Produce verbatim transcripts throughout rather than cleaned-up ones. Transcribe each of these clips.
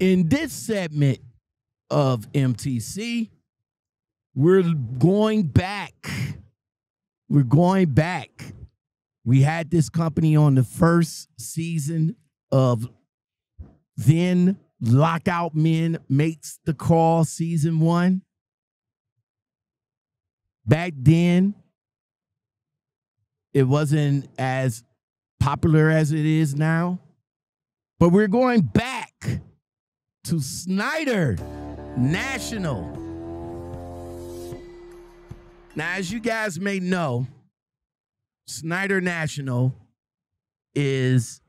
In this segment of M T C, we're going back. We're going back. We had this company on the first season of then Lockout Men Makes the Call, season one. Back then, it wasn't as popular as it is now, but we're going back to Schneider National. Now, as you guys may know, Schneider National is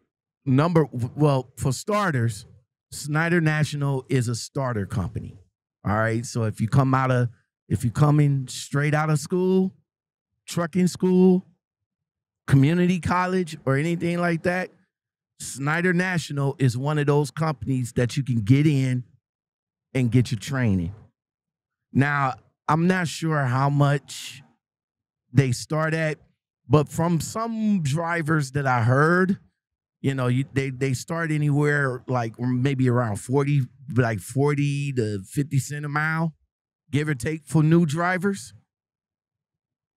number, well, for starters, Schneider National is a starter company. All right. So if you come out of, if you come in straight out of school, trucking school, community college, or anything like that, Schneider National is one of those companies that you can get in and get your training. Now, I'm not sure how much they start at, but from some drivers that I heard, you know, you, they, they start anywhere like maybe around forty, like forty to fifty cent a mile, give or take, for new drivers.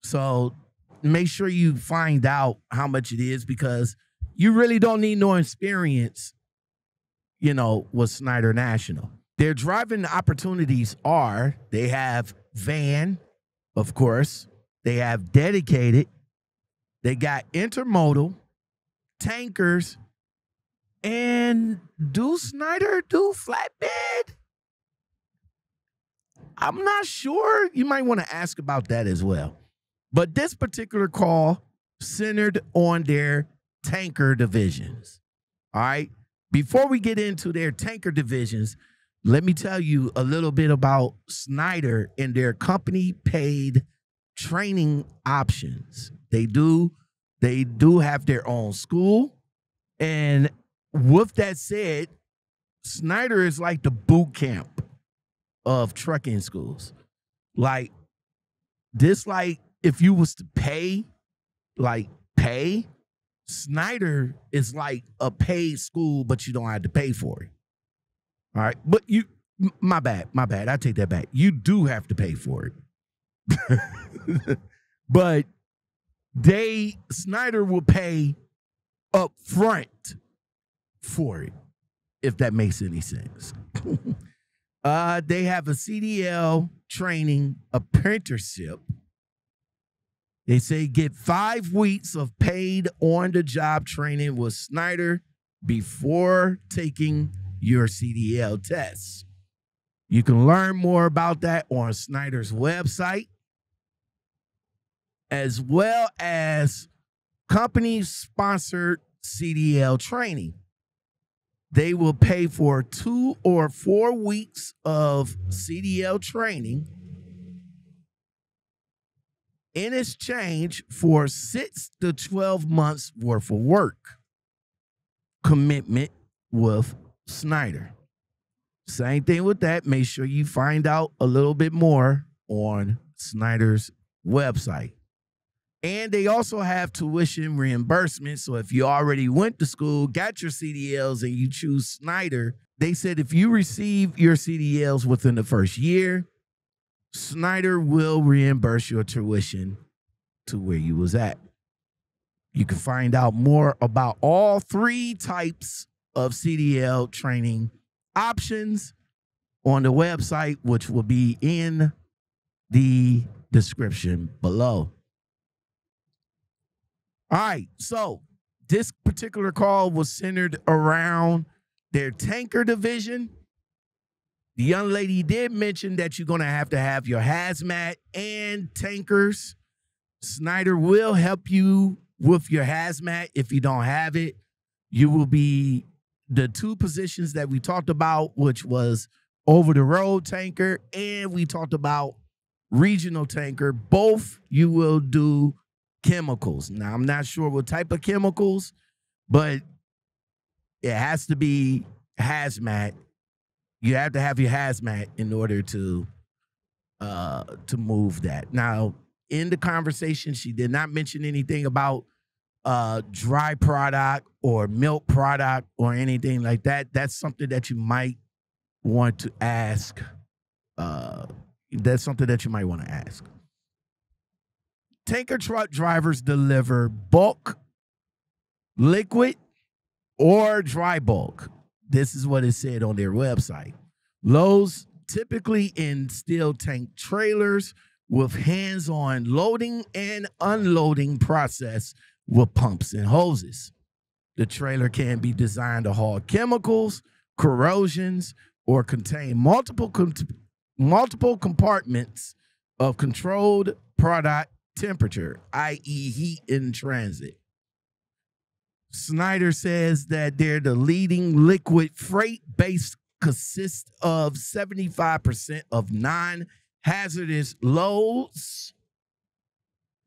So make sure you find out how much it is, because you really don't need no experience, you know, with Schneider National. Their driving opportunities are, they have van, of course. They have dedicated. They got intermodal, tankers, and do Schneider do flatbed? I'm not sure. You might want to ask about that as well. But this particular call centered on their tanker divisions. All right. Before we get into their tanker divisions, let me tell you a little bit about Schneider and their company paid training options. They do, they do have their own school. And with that said, Schneider is like the boot camp of trucking schools. Like this, like if you was to pay, like pay, Schneider is like a paid school, but you don't have to pay for it. All right, but you, my bad, my bad. I take that back. You do have to pay for it. But they, Schneider will pay up front for it, if that makes any sense. uh, they have a C D L training apprenticeship. They say get five weeks of paid on-the-job training with Schneider before taking your C D L tests. You can learn more about that on Schneider's website, as well as company-sponsored C D L training. They will pay for two or four weeks of C D L training in exchange for six to twelve months worth of work commitment with Schneider. Same thing with that. Make sure you find out a little bit more on Schneider's website. And they also have tuition reimbursement. So if you already went to school, got your C D Ls, and you choose Schneider, they said if you receive your C D Ls within the first year, Schneider will reimburse your tuition to where you was at. You can find out more about all three types of C D L training options on the website, which will be in the description below. All right, so this particular call was centered around their tanker division. The young lady did mention that you're going to have to have your hazmat and tankers. Schneider will help you with your hazmat if you don't have it. You will be the two positions that we talked about, which was over-the-road tanker, and we talked about regional tanker. Both you will do chemicals. Now, I'm not sure what type of chemicals, but it has to be hazmat. You have to have your hazmat in order to uh, to move that. Now, in the conversation, she did not mention anything about Uh, dry product or milk product or anything like that. That's something that you might want to ask, uh, that's something that you might want to ask. Tanker truck drivers deliver bulk, liquid, or dry bulk. This is what it said on their website. Loads typically in steel tank trailers with hands-on loading and unloading process with pumps and hoses. The trailer can be designed to haul chemicals, corrosions, or contain multiple, multiple compartments of controlled product temperature, that is heat in transit. Schneider says that they're the leading liquid freight base, consists of seventy-five percent of non-hazardous loads.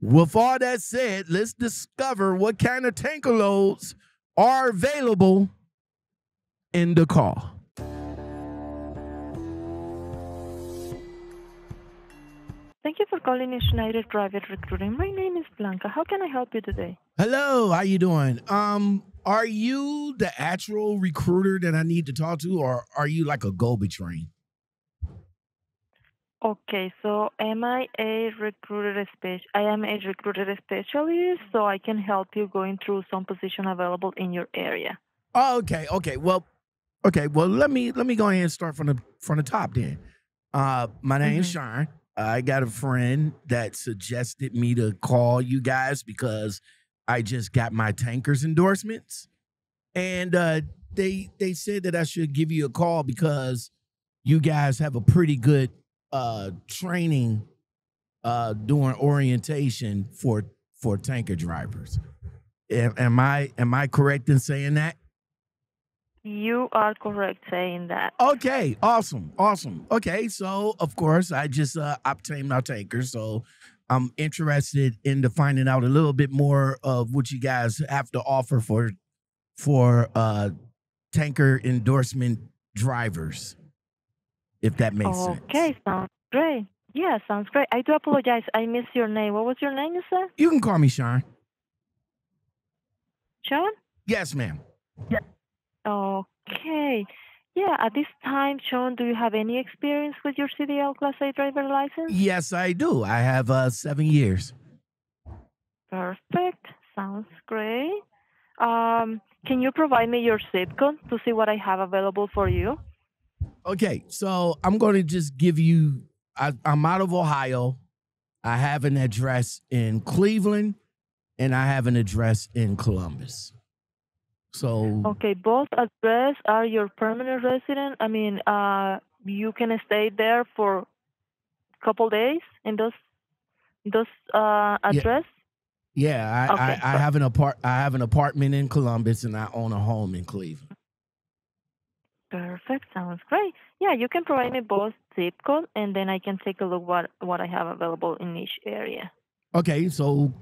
With all that said, let's discover what kind of tanker loads are available in the call. Thank you for calling Schneider Private Recruiting. My name is Blanca. How can I help you today? Hello, how you doing? Um, are you the actual recruiter that I need to talk to, or are you like a go-between? Okay, so am I a recruiter specialist? I am a recruiter specialist, so I can help you going through some position available in your area. Oh, okay, okay. Well, okay. Well, let me let me go ahead and start from the from the top then. Uh, my name mm-hmm. is Sean. I got a friend that suggested me to call you guys because I just got my tankers endorsements, and uh, they they said that I should give you a call because you guys have a pretty good uh, training uh, during orientation for for tanker drivers. Am, am I am I correct in saying that? You are correct saying that. Okay, awesome, awesome. Okay, so of course I just uh, obtained my tanker, so I'm interested in finding out a little bit more of what you guys have to offer for for uh, tanker endorsement drivers, if that makes okay, sense. Okay, sounds great. Yeah, sounds great. I do apologize. I missed your name. What was your name, sir? You can call me Sean. Sean? Yes, ma'am. Yeah. Okay. Yeah, at this time, Sean, do you have any experience with your C D L Class A driver license? Yes, I do. I have uh, seven years. Perfect. Sounds great. Um, can you provide me your zip code to see what I have available for you? Okay, so I'm going to just give you, I, I'm out of Ohio. I have an address in Cleveland, and I have an address in Columbus. So okay, both address are your permanent resident. I mean, uh, you can stay there for a couple days in those those uh, address. Yeah, yeah I, okay, I, I have an apart I have an apartment in Columbus, and I own a home in Cleveland. Perfect, sounds great. Yeah, you can provide me both zip code, and then I can take a look what what I have available in each area. Okay, so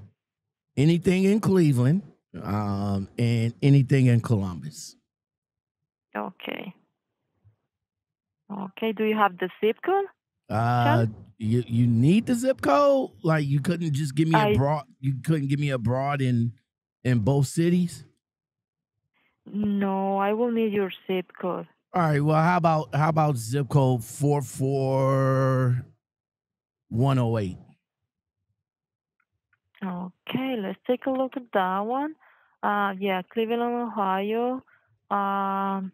anything in Cleveland. Um, and anything in Columbus. Okay. Okay. Do you have the zip code? Uh, you you need the zip code? Like you couldn't just give me I, a broad? You couldn't give me a broad in in both cities? No, I will need your zip code. All right. Well, how about how about zip code four four one zero eight? Okay, let's take a look at that one. Uh, yeah, Cleveland, Ohio. Um,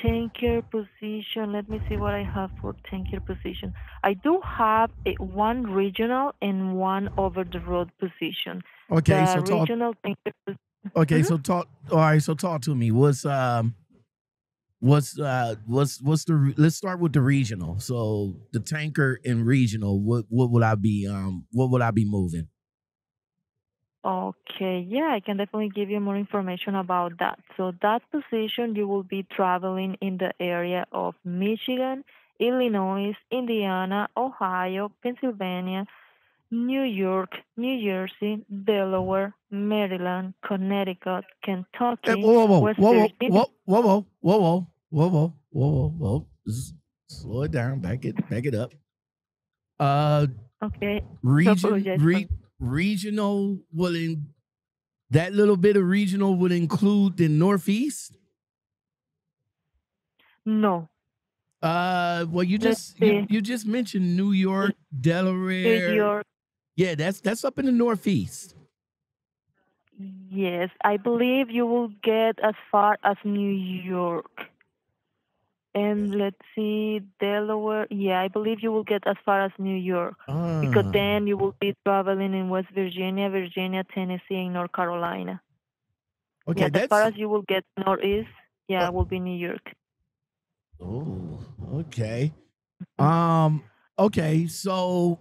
tanker position. Let me see what I have for tanker position. I do have a, one regional and one over-the-road position. Okay, the so talk. Tanker position. Okay, mm-hmm. so talk. All right, so talk to me. What's um, what's uh, what's what's the? Let's start with the regional. So the tanker and regional. What what would I be um? What would I be moving? Okay, yeah, I can definitely give you more information about that. So that position, you will be traveling in the area of Michigan, Illinois, Indiana, Ohio, Pennsylvania, New York, New Jersey, Delaware, Maryland, Connecticut, Kentucky, hey, whoa, whoa, whoa, whoa, whoa, whoa, whoa, whoa, whoa, whoa, whoa, whoa, whoa, slow it down, back it, back it up. Uh, okay, region, re Regional will in, that little bit of regional would include the Northeast? No. Uh, well, you just you, you just mentioned New York, Delaware. New York. Yeah, that's that's up in the Northeast. Yes, I believe you will get as far as New York. And let's see, Delaware. Yeah, I believe you will get as far as New York. Ah. Because then you will be traveling in West Virginia, Virginia, Tennessee, and North Carolina. Okay, yeah, that's... as far as you will get Northeast, yeah, oh. It will be New York. Oh, okay. Um, okay, so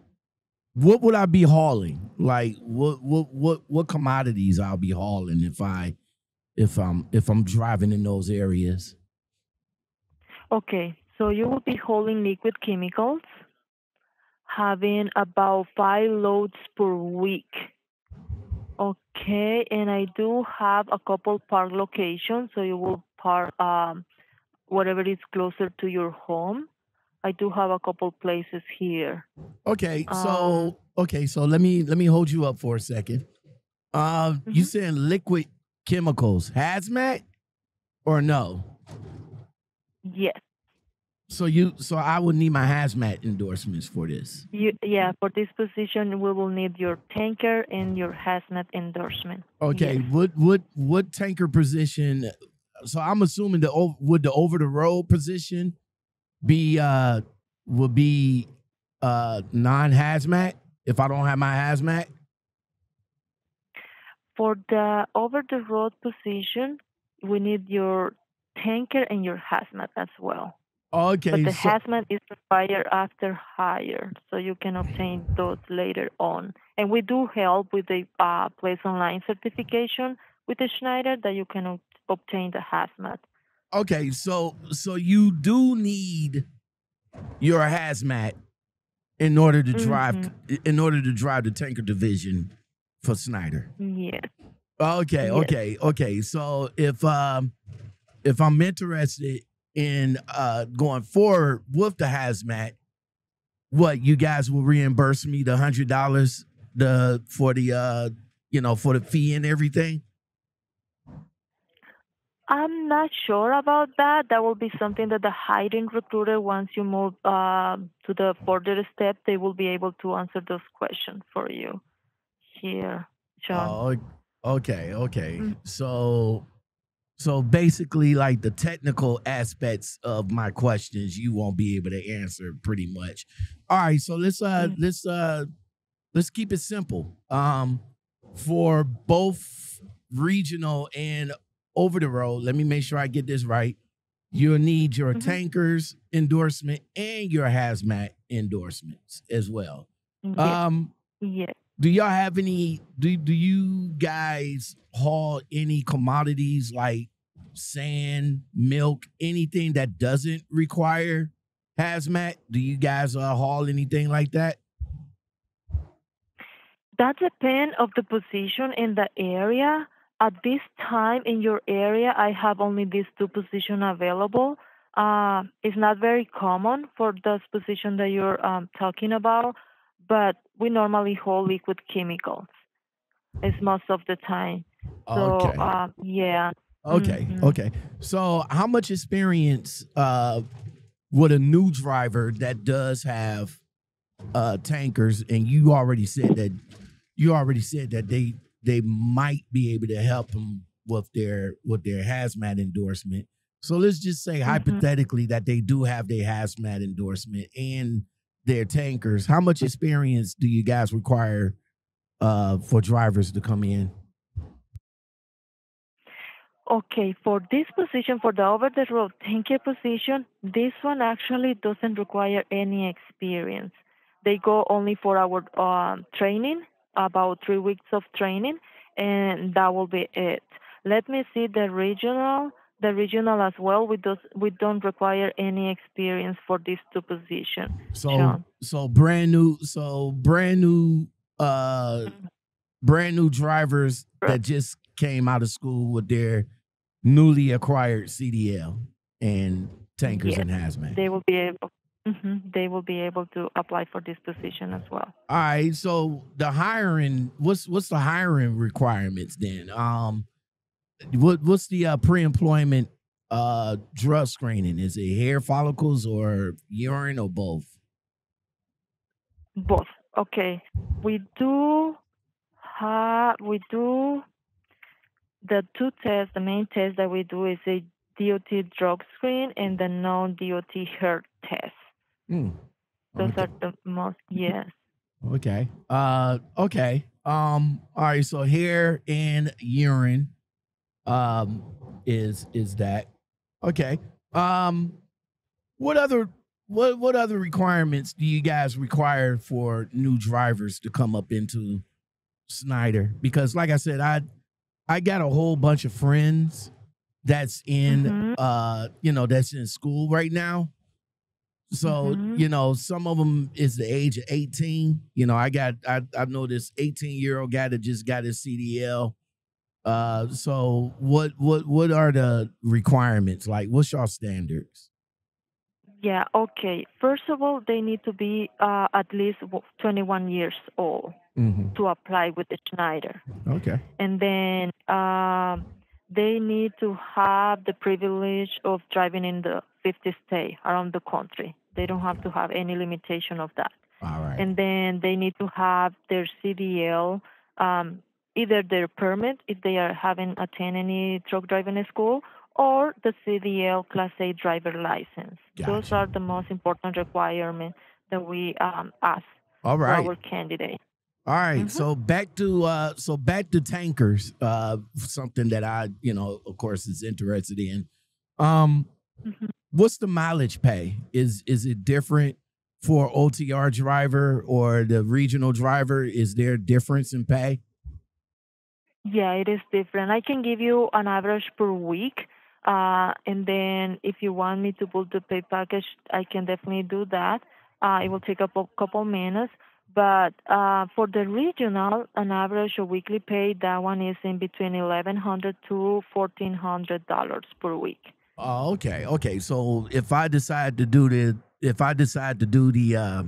what would I be hauling? Like what what what what commodities I'll be hauling if I if I'm if I'm driving in those areas? Okay, so you will be hauling liquid chemicals, having about five loads per week. Okay, and I do have a couple park locations, so you will park um whatever is closer to your home. I do have a couple places here. Okay, so um, okay, so let me let me hold you up for a second. Um, uh, mm-hmm. You said liquid chemicals, hazmat, or no? Yes. So you, so I would need my hazmat endorsements for this. You, yeah, for this position, we will need your tanker and your hazmat endorsement. Okay, yes. What what what tanker position? So I'm assuming the would the over the road position be uh would be uh non hazmat if I don't have my hazmat? For the over the road position, we need your tanker and your hazmat as well. Okay, but the so hazmat is required after hire, so you can obtain those later on. And we do help with the uh, place online certification with the Schneider that you can obtain. Obtain the hazmat. Okay, so so you do need your hazmat in order to drive mm-hmm. in order to drive the tanker division for Schneider. Yes. Okay, yes. okay, okay. So if um if I'm interested in uh going forward with the hazmat, what you guys will reimburse me the hundred dollars the for the uh you know for the fee and everything? I'm not sure about that. That will be something that the hiring recruiter, once you move uh, to the further step, they will be able to answer those questions for you here, John. Oh, okay, okay. Mm-hmm. So so basically, like, the technical aspects of my questions, you won't be able to answer pretty much. All right, so let's, uh, mm-hmm. let's, uh, let's keep it simple. Um, for both regional and over the road, let me make sure I get this right. You'll need your mm-hmm. tanker's endorsement and your hazmat endorsements as well. Yeah. Um, yeah. Do y'all have any, do, do you guys haul any commodities like sand, milk, anything that doesn't require hazmat? Do you guys uh, haul anything like that? That depends on the position in the area. At this time in your area, I have only these two positions available. Uh, it's not very common for this position that you're um, talking about, but we normally haul liquid chemicals. It's most of the time. So, okay. Uh, yeah. Okay. Mm-hmm. Okay. So how much experience uh, would a new driver that does have uh, tankers, and you already said that, you already said that they... they might be able to help them with their with their hazmat endorsement. So let's just say mm-hmm. hypothetically that they do have their hazmat endorsement and their tankers. How much experience do you guys require uh, for drivers to come in? Okay, for this position, for the over-the-road tanker position, this one actually doesn't require any experience. They go only for our uh, training, about three weeks of training, and that will be it. Let me see the regional, the regional as well. We don't, we don't require any experience for these two positions. So, John. so brand new, so brand new, uh, brand new drivers that just came out of school with their newly acquired C D L and tankers yes, and hazmat. They will be able. Mm-hmm. They will be able to apply for this position as well. All right. So the hiring, what's what's the hiring requirements then? Um, what what's the uh, pre-employment uh, drug screening? Is it hair follicles or urine or both? Both. Okay. We do have, we do the two tests. The main test that we do is a D O T drug screen and the non-D O T hair test. Mm. Those okay. are the most, yes. Okay. Uh, okay. Um, all right. So hair and urine, um, is, is that okay. Um, what other, what, what other requirements do you guys require for new drivers to come up into Schneider? Because like I said, I, I got a whole bunch of friends that's in, mm-hmm. uh, you know, that's in school right now. So, mm-hmm. you know, some of them is the age of eighteen. You know, I got, I, I know this eighteen year old guy that just got his C D L. Uh, so what, what, what are the requirements? Like, what's your standards? Yeah. Okay. First of all, they need to be, uh, at least twenty-one years old mm-hmm. to apply with the Schneider. Okay. And then, um, they need to have the privilege of driving in the fifty states around the country. They don't have to have any limitation of that. All right. And then they need to have their C D L, um, either their permit, if they are haven't attended any truck driving school, or the C D L Class A driver license. Gotcha. Those are the most important requirements that we um, ask All right. for our candidates. All right, mm-hmm. so back to uh, so back to tankers, uh, something that I, you know, of course, is interested in. Um, mm-hmm. What's the mileage pay? Is is it different for O T R driver or the regional driver? Is there a difference in pay? Yeah, it is different. I can give you an average per week, uh, and then if you want me to build the pay package, I can definitely do that. Uh, it will take up a couple minutes. But uh, for the regional, an average or weekly pay, that one is in between eleven hundred to fourteen hundred dollars per week. Oh, okay, okay. So if I decide to do the if I decide to do the uh,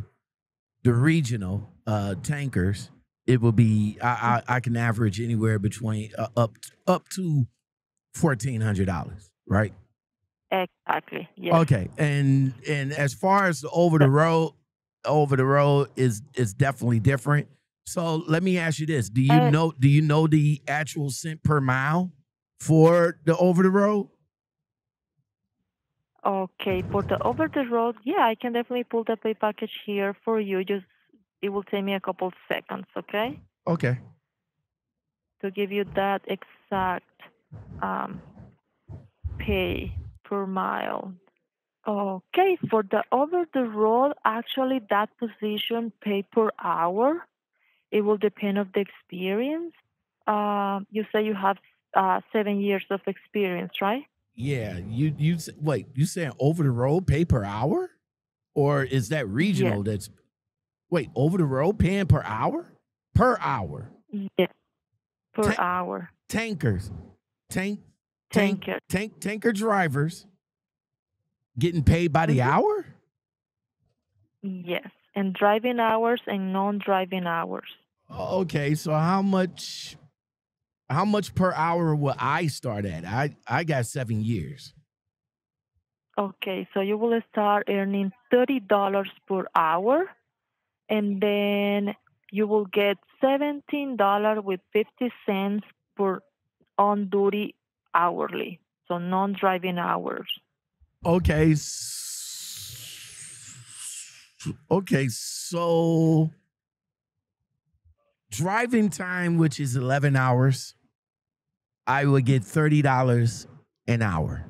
the regional uh, tankers, it will be I, I I can average anywhere between uh, up up to fourteen hundred dollars, right? Exactly. Yes. Okay, and and as far as the over the road. over the road is is definitely different. So let me ask you this. Do you uh, know do you know the actual cent per mile for the over the road? Okay, for the over the road, yeah, I can definitely pull the pay package here for you. Just it will take me a couple seconds, okay? Okay. To give you that exact um pay per mile. Okay, for the over the road, actually that position pay per hour, it will depend on the experience. Uh, you say you have uh, seven years of experience, right? Yeah, you you wait, you saying over the road pay per hour, or is that regional? Yes. That's wait over the road paying per hour, per hour. Yeah, per Tan hour. Tankers, tank, tank, tanker, tank, tanker drivers. Getting paid by the hour? Yes, and driving hours and non-driving hours. Okay, so how much how much per hour will I start at? I, I got seven years. Okay, so you will start earning thirty dollars per hour, and then you will get seventeen dollars with fifty cents per on-duty hourly, so non-driving hours. Okay. Okay. So driving time, which is eleven hours, I would get thirty dollars an hour.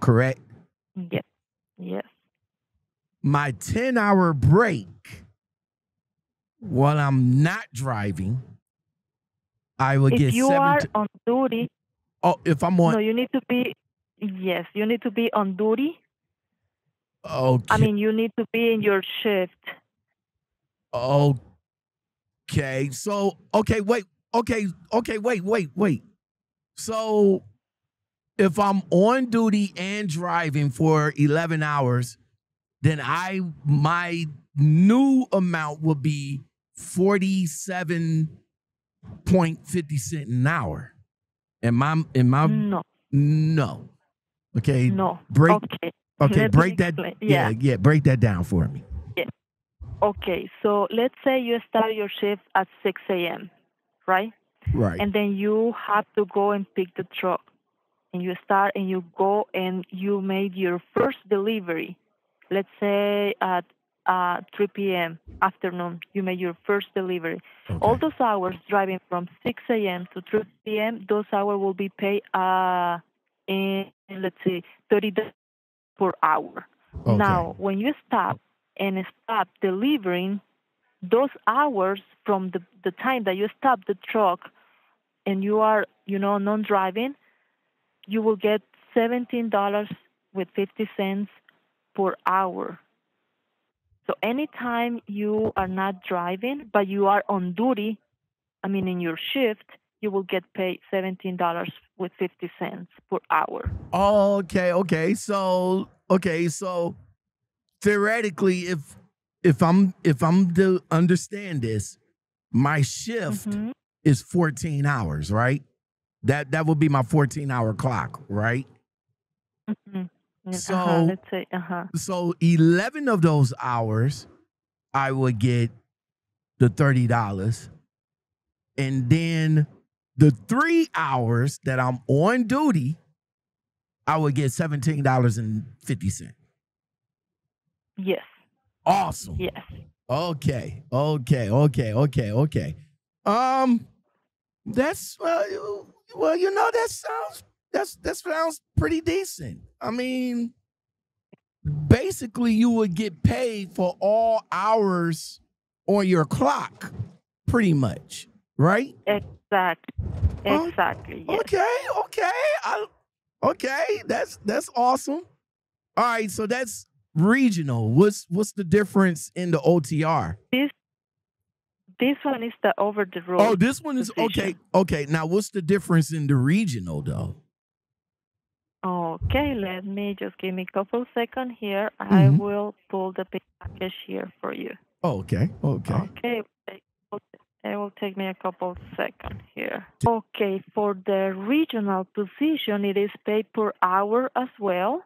Correct? Yes. Yes. My ten hour break while I'm not driving, I would get seventy. If you are on duty. Oh, if I'm on. No, you need to be. Yes, you need to be on duty. Okay. I mean, you need to be in your shift. Okay. So, okay, wait. Okay, okay, wait, wait, wait. So, if I'm on duty and driving for eleven hours, then I my new amount will be forty-seven fifty an hour. Am I am I No. No. Okay. No. Break, okay. Okay. Let break that. Yeah. yeah. Yeah. Break that down for me. Yeah. Okay. So let's say you start your shift at six a m, right? Right. And then you have to go and pick the truck. And you start and you go and you made your first delivery. Let's say at uh, three p m afternoon, you made your first delivery. Okay. All those hours driving from six a m to three p m, those hours will be paid uh, in, let's say, thirty dollars per hour. Okay. Now, when you stop and stop delivering, those hours from the, the time that you stop the truck and you are, you know, non-driving, you will get seventeen dollars with fifty cents per hour. So anytime you are not driving, but you are on duty, I mean, in your shift, you will get paid seventeen dollars with fifty cents per hour. Okay. Okay. So, okay. So theoretically, if, if I'm, if I'm to understand this, my shift mm-hmm. is fourteen hours, right? That that would be my fourteen hour clock, right? Mm-hmm. Yeah, so uh-huh, let's say, uh-huh. so eleven of those hours, I would get the thirty dollars, and then the three hours that I'm on duty, I would get seventeen dollars and fifty cents. Yes. Awesome. Yes. Okay. Okay. Okay. Okay. Okay. Um, that's well. Uh, Well, you know, that sounds that's that sounds pretty decent. I mean, basically, you would get paid for all hours on your clock, pretty much, right? Exactly. Uh, exactly. Yes. Okay. Okay. I, okay. That's that's awesome. All right. So that's regional. What's what's the difference in the O T R? This This one is the over-the-road. Oh, this one is, position. okay, okay. Now, what's the difference in the regional, though? Okay, let me just give me a couple seconds here. Mm-hmm. I will pull the package here for you. Oh, okay, okay. Okay, it will take me a couple seconds here. Okay, for the regional position, it is paid per hour as well.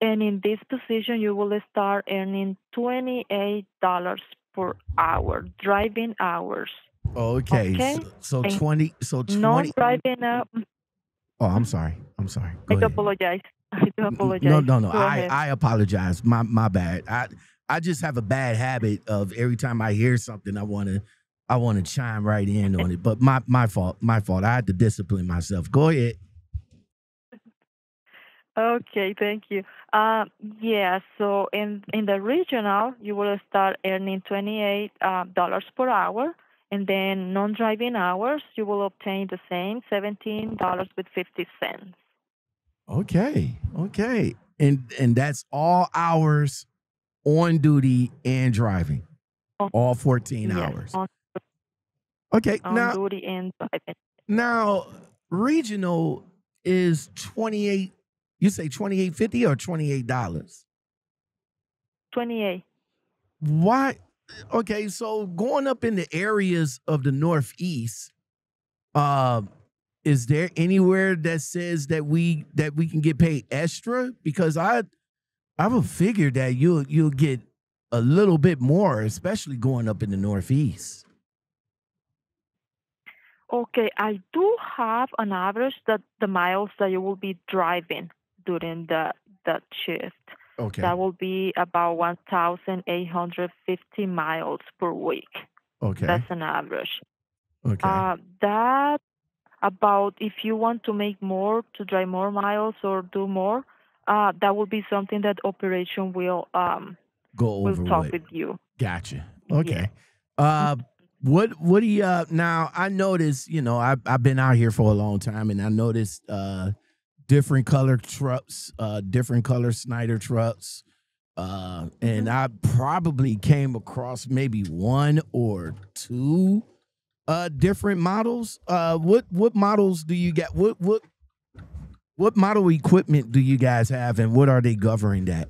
And in this position, you will start earning twenty-eight dollars per hour, driving hours. Okay, okay? So, so twenty, so twenty. No driving up. Oh, I'm sorry. I'm sorry. Go I do apologize. I do apologize. No, no, no. Go I ahead. I apologize. My my bad. I I just have a bad habit of every time I hear something, I wanna I wanna chime right in on it. But my my fault. My fault. I had to discipline myself. Go ahead. Okay, thank you. Uh, yeah, so in, in the regional, you will start earning twenty-eight dollars uh, per hour, and then non-driving hours, you will obtain the same seventeen dollars with fifty cents. Okay, okay. And and that's all hours on duty and driving, on, all fourteen yes, hours. On, okay, on now, duty and driving. Now, regional is twenty-eight dollars. You say twenty-eight fifty or twenty-eight dollars? Twenty-eight. Why? Okay, so going up in the areas of the Northeast, uh, is there anywhere that says that we that we can get paid extra? Because I, I would figure that you you'll get a little bit more, especially going up in the Northeast. Okay, I do have an average that the miles that you will be driving during the that shift. Okay. That will be about one thousand eight hundred fifty miles per week. Okay. That's an average. Okay. Uh, that about if you want to make more, to drive more miles or do more, uh, that will be something that operation will um go over will talk with you. Gotcha. Okay. Yeah. Uh what what do you uh, now I noticed, you know, I I've been out here for a long time and I noticed uh different color trucks, uh, different color Schneider trucks. Uh, and I probably came across maybe one or two uh, different models. Uh, what what models do you get? What what what model equipment do you guys have, and what are they governing that?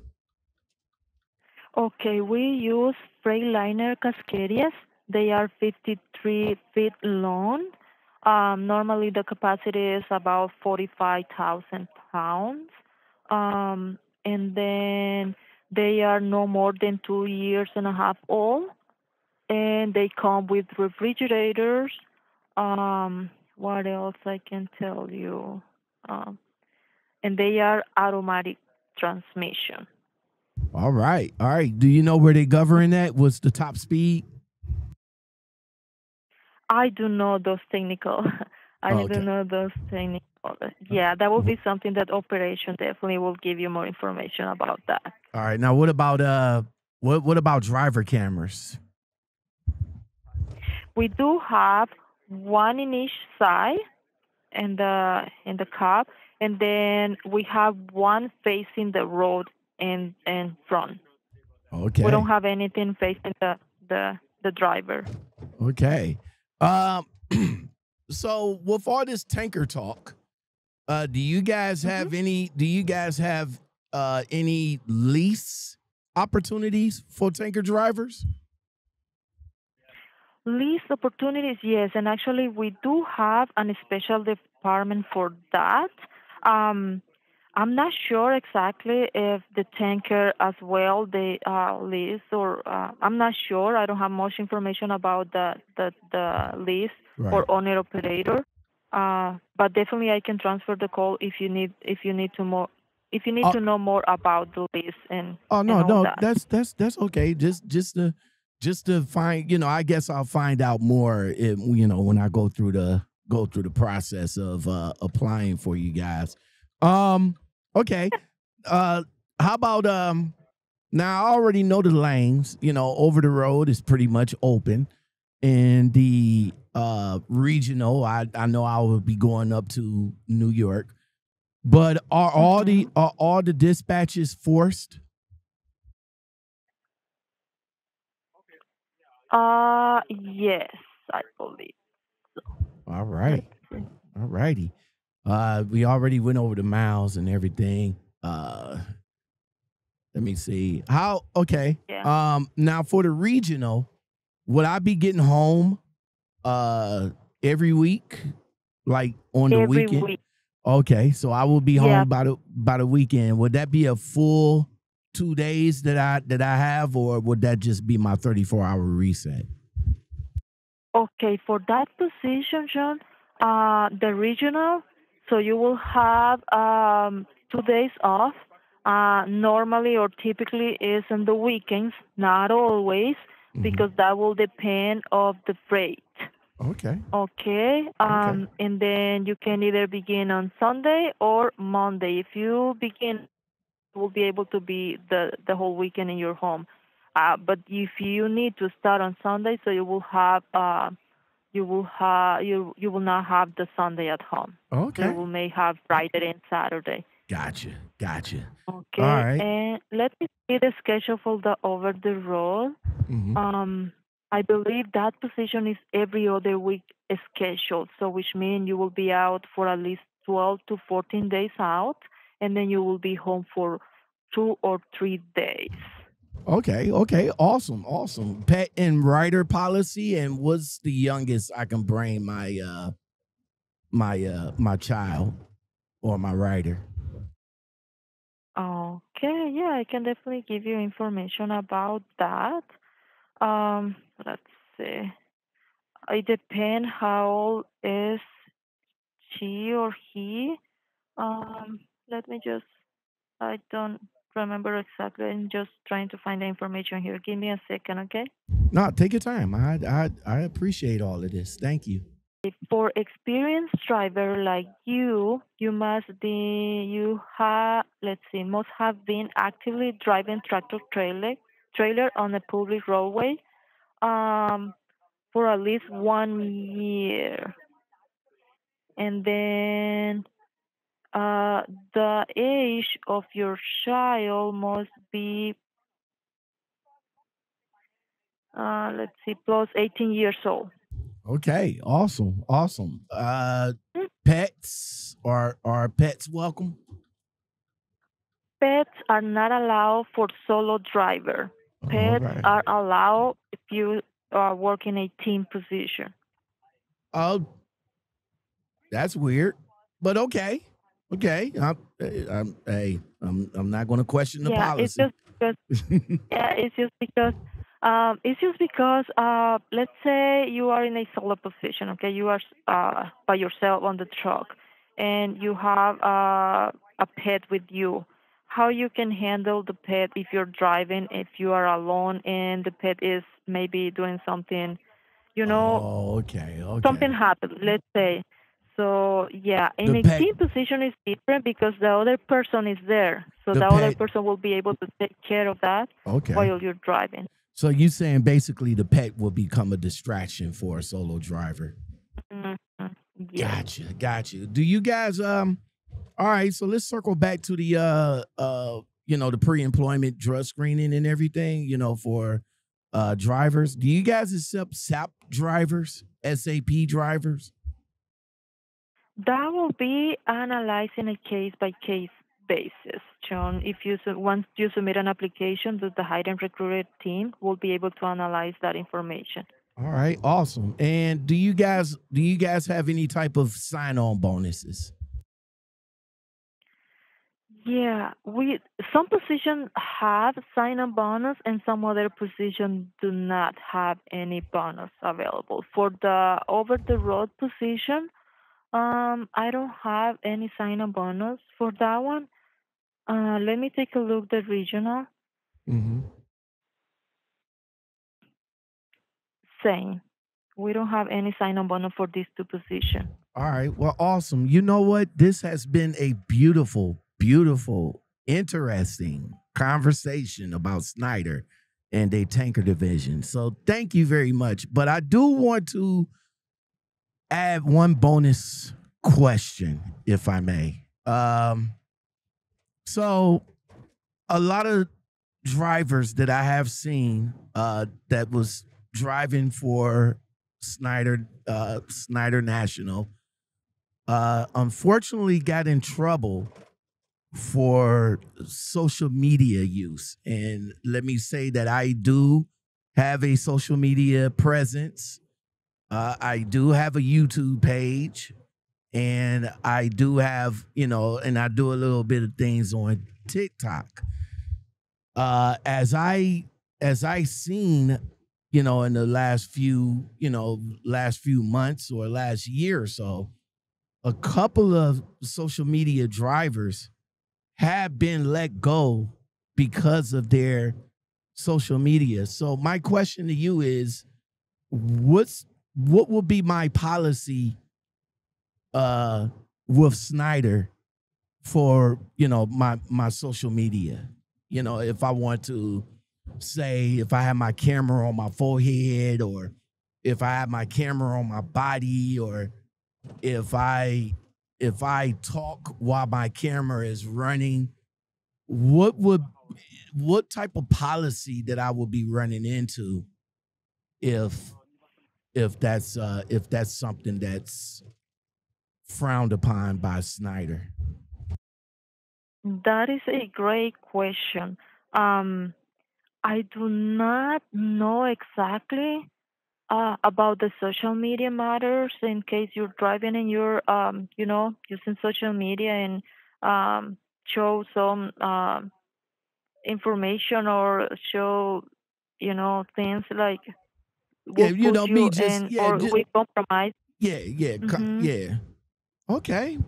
Okay, we use Freightliner Cascadias. They are fifty-three feet long. Um, normally, the capacity is about forty-five thousand pounds. um, and then they are no more than two years and a half old, and they come with refrigerators. Um, what else I can tell you? Um, and they are automatic transmission. All right. All right. Do you know where they govern at? What's the top speed? I do know those technical. I oh, okay. do know those technical. Yeah, that would be something that operation definitely will give you more information about that. All right. Now, what about uh, what what about driver cameras? We do have one in each side, and the in the cab, and then we have one facing the road and and front. Okay. We don't have anything facing the the the driver. Okay. Um. So with all this tanker talk, Uh, do you guys have mm-hmm. any, do you guys have uh, any lease opportunities for tanker drivers? Lease opportunities, yes. And actually we do have a special department for that. Um, I'm not sure exactly if the tanker as well, they uh, lease or uh, I'm not sure. I don't have much information about the, the, the lease right. or owner operator. Uh, but definitely, I can transfer the call if you need if you need to more if you need uh, to know more about the list and. Oh no, and no, that. that's that's that's okay. Just just to just to find, you know, I guess I'll find out more, if, you know, when I go through the go through the process of uh, applying for you guys. Um, okay. uh, how about um? Now I already know the lanes. You know, over the road is pretty much open, and the. Uh, regional, I, I know I would be going up to New York, but are all the are all the dispatches forced? Uh, yes, I believe so. All right, all righty. Uh, we already went over the miles and everything. Uh, let me see how. Okay. Yeah. Um. Now for the regional, would I be getting home? Uh, every week, like on the every weekend. Week. Okay, so I will be home yeah. by the by the weekend. Would that be a full two days that I that I have, or would that just be my thirty-four hour reset? Okay, for that position, John, uh, the regional. So you will have um two days off. Uh, normally or typically is on the weekends, not always, mm-hmm. because that will depend of the freight. Okay. Okay. Um, okay. And then you can either begin on Sunday or Monday. If you begin, you will be able to be the, the whole weekend in your home. Uh, but if you need to start on Sunday, so you will have uh, you will have you you will not have the Sunday at home. Okay. So you will may have Friday and Saturday. Gotcha. Gotcha. Okay. All right. And let me see the schedule for the over the road. Mm-hmm. Um. I believe that position is every other week scheduled, so which means you will be out for at least twelve to fourteen days out, and then you will be home for two or three days. Okay, okay, awesome, awesome. Pet and rider policy, and what's the youngest I can bring my uh, my uh, my child or my rider? Okay, yeah, I can definitely give you information about that. Um, let's see. It depends how old is she or he. Um, let me just, I don't remember exactly. I'm just trying to find the information here. Give me a second, okay? No, take your time. I, I, I appreciate all of this. Thank you. For experienced driver like you, you must be, you have, let's see, must have been actively driving tractor trailer trailer on a public roadway um, for at least one year. And then uh, the age of your child must be, uh, let's see, plus eighteen years old. Okay, awesome, awesome. Uh, mm-hmm. Pets, are, are pets welcome? Pets are not allowed for solo driver. Pets right. are allowed if you are working a team position. Oh, that's weird, but okay. Okay, I'm, I'm, hey, I'm, I'm not going to question the yeah, policy. It's just because, yeah, it's just because, um, it's just because, uh, let's say you are in a solo position, okay? You are uh, by yourself on the truck, and you have uh, a pet with you. How you can handle the pet if you're driving, if you are alone, and the pet is maybe doing something, you know? Oh, okay, okay. Something happened, let's say. So, yeah, in the a pet. team position is different because the other person is there. So the, the other person will be able to take care of that okay. while you're driving. So you're saying basically the pet will become a distraction for a solo driver. Mm-hmm. Yeah. Gotcha, gotcha. Do you guys, um, all right, so let's circle back to the, uh, uh, you know, the pre-employment drug screening and everything, you know, for uh, drivers. Do you guys accept S A P drivers, S A P drivers? That will be analyzing a case-by-case basis, John. If you once you submit an application, the hiring recruiter team will be able to analyze that information. All right, awesome. And do you guys do you guys have any type of sign-on bonuses? Yeah, we some positions have sign-on bonus, and some other positions do not have any bonus available. For the over-the-road position, Um, I don't have any sign-on bonus for that one. Uh, let me take a look at the regional. Mm-hmm. Same. We don't have any sign-on bonus for these two positions. All right. Well, awesome. You know what? This has been a beautiful, beautiful, interesting conversation about Schneider and the tanker division. So thank you very much. But I do want to add one bonus question, if I may. Um, so a lot of drivers that I have seen uh, that was driving for Schneider, uh, Schneider National, uh, unfortunately got in trouble for social media use. And let me say that I do have a social media presence. Uh, I do have a YouTube page, and I do have, you know, and I do a little bit of things on TikTok. Uh, as I, as I seen, you know, in the last few, you know, last few months or last year or so, a couple of social media drivers have been let go because of their social media. So my question to you is, what's, What will be my policy uh, with Schneider for, you know, my, my social media? You know, if I want to say, if I have my camera on my forehead, or if I have my camera on my body, or if I, if I talk while my camera is running, what would, what type of policy that I will be running into if, If that's uh, if that's something that's frowned upon by Schneider? That is a great question. Um, I do not know exactly uh, about the social media matters. In case you're driving and you're um, you know using social media and um, show some uh, information or show you know things like. We'll yeah, you know, me you just, in, yeah, or just we compromise. Yeah, yeah, mm-hmm. yeah. Okay,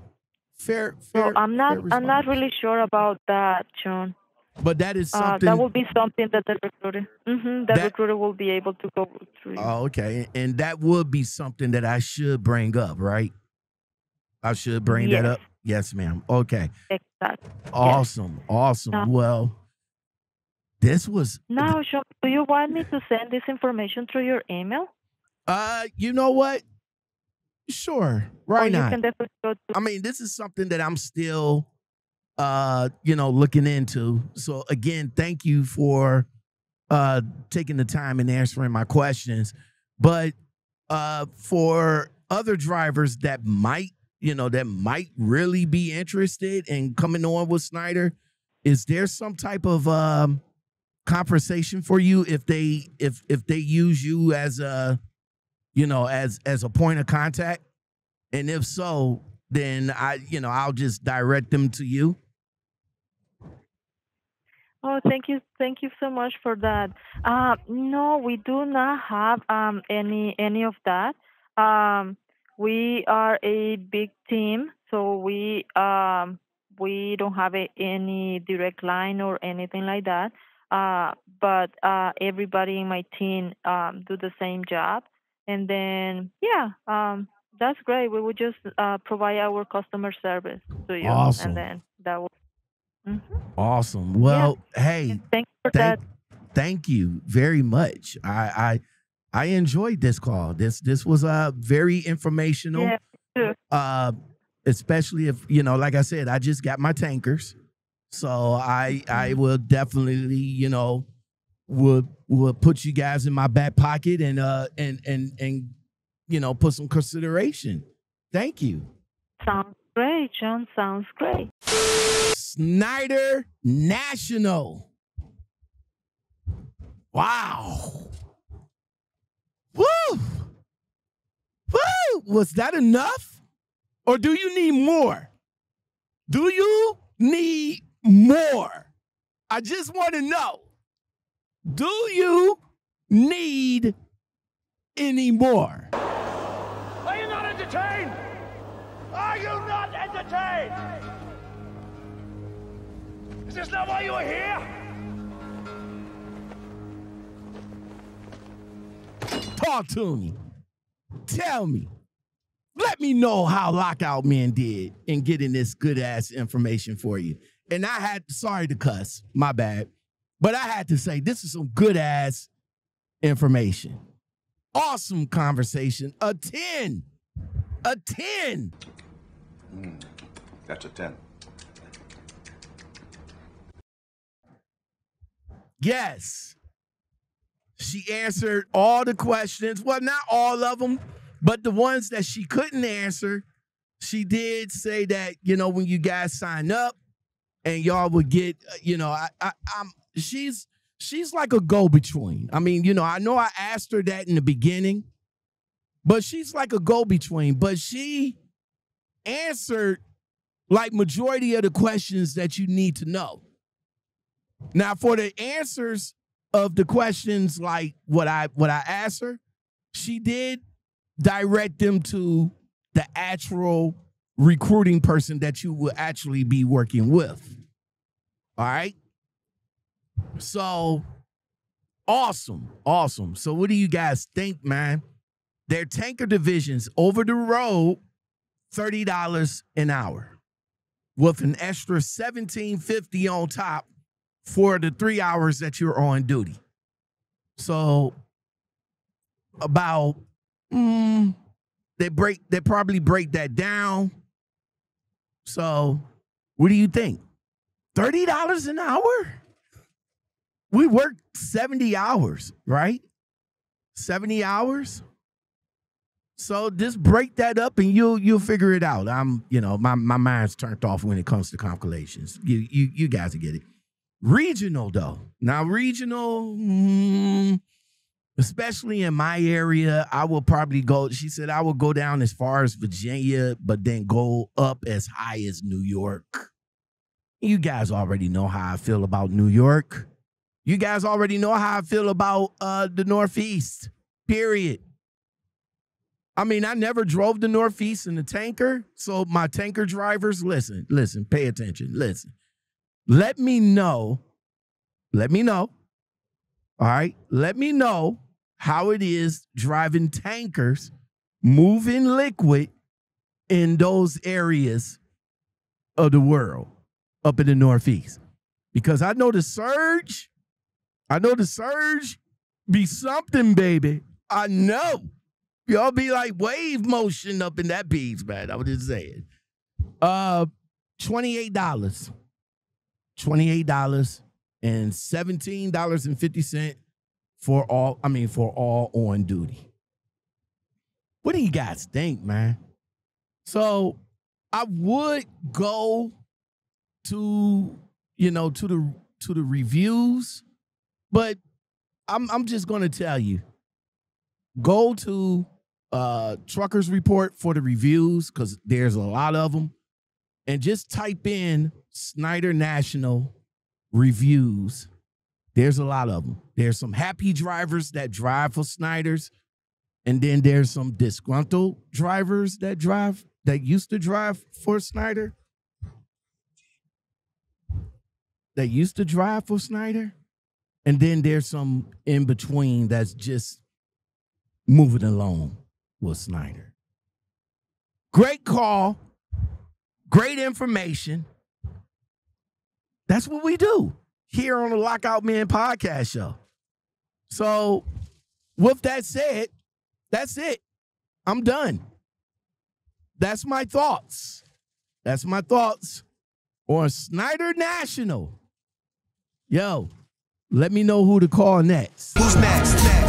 fair, fair. So I'm not, fair I'm not really sure about that, John. But that is something uh, that will be something that the recruiter, mm-hmm, that, that recruiter will be able to go through. Oh, okay, and that would be something that I should bring up, right? I should bring yes. that up. Yes, ma'am. Okay. Exactly. Awesome, yes. awesome. No. Well. This was now. Sean, do you want me to send this information through your email? Uh, you know what? Sure, right now. I mean, this is something that I'm still, uh, you know, looking into. So again, thank you for uh taking the time and answering my questions. But uh, for other drivers that might, you know, that might really be interested in coming on with Schneider, is there some type of um? conversation for you if they if if they use you as a you know as as a point of contact? And if so, then I, you know, I'll just direct them to you. Oh, thank you. Thank you so much for that. Uh, no, we do not have um, any any of that. Um, we are a big team, so we um, we don't have a, any direct line or anything like that. Uh, but uh, everybody in my team um, do the same job. And then, yeah, um, that's great. We would just uh, provide our customer service to you. Awesome. And then that will. Mm-hmm. Awesome. Well, yeah. Hey, thank, for thank, that. thank you very much. I, I, I enjoyed this call. This, this was a uh, very informational, yeah, sure. uh, especially if, you know, like I said, I just got my tankers. So I, I will definitely, you know, will, will put you guys in my back pocket and, uh, and, and, and, you know, put some consideration. Thank you. Sounds great, John. Sounds great. Schneider National. Wow. Woo. Woo. Was that enough? Or do you need more? Do you need more? I just want to know. Do you need any more? Are you not entertained? Are you not entertained? Is this not why you are here? Talk to me. Tell me. Let me know how Lockout Men did in getting this good-ass information for you. And I had, sorry to cuss, my bad, but I had to say this is some good-ass information. Awesome conversation. A ten. A ten. Mm, that's a ten. Yes. She answered all the questions. Well, not all of them, but the ones that she couldn't answer, she did say that, you know, when you guys sign up and y'all would get, you know, I, I, I'm, she's, she's like a go-between. I mean, you know, I know I asked her that in the beginning, but she's like a go-between, but she answered like majority of the questions that you need to know. Now, for the answers of the questions like what I what I asked her, she did direct them to the actual recruiting person that you will actually be working with. All right. So awesome. Awesome. So what do you guys think, man? Their tanker divisions over the road, thirty dollars an hour with an extra seventeen fifty on top for the three hours that you're on duty. So about, mm, they break, they probably break that down. So what do you think? thirty dollars an hour? We work seventy hours, right? seventy hours. So just break that up and you'll, you'll figure it out. I'm, you know, my, my mind's turned off when it comes to calculations. You, you, you guys will get it. Regional, though. Now, regional, mm, especially in my area, I will probably go, she said, I will go down as far as Virginia, but then go up as high as New York. You guys already know how I feel about New York. You guys already know how I feel about uh, the Northeast, period. I mean, I never drove the Northeast in the tanker, so my tanker drivers, listen, listen, pay attention, listen. Let me know, let me know, all right? Let me know how it is driving tankers, moving liquid in those areas of the world up in the Northeast. Because I know the surge, I know the surge be something, baby. I know. Y'all be like wave motion up in that beach, man. I was just saying. Uh, twenty-eight dollars. twenty-eight dollars and seventeen dollars and fifty cents for all, I mean, for all on duty. What do you guys think, man? So I would go to, you know, to the, to the reviews, but I'm, I'm just going to tell you, go to uh, Trucker's Report for the reviews, because there's a lot of them. And just type in Schneider National reviews. There's a lot of them. There's some happy drivers that drive for Schneider's. And then there's some disgruntled drivers that drive, that used to drive for Schneider. That used to drive for Schneider. And then there's some in between that's just moving along with Schneider. Great call. Great information. That's what we do here on the Lockout Men Podcast Show. So with that said, that's it. I'm done. That's my thoughts. That's my thoughts on Schneider National. Yo, let me know who to call next. Who's next?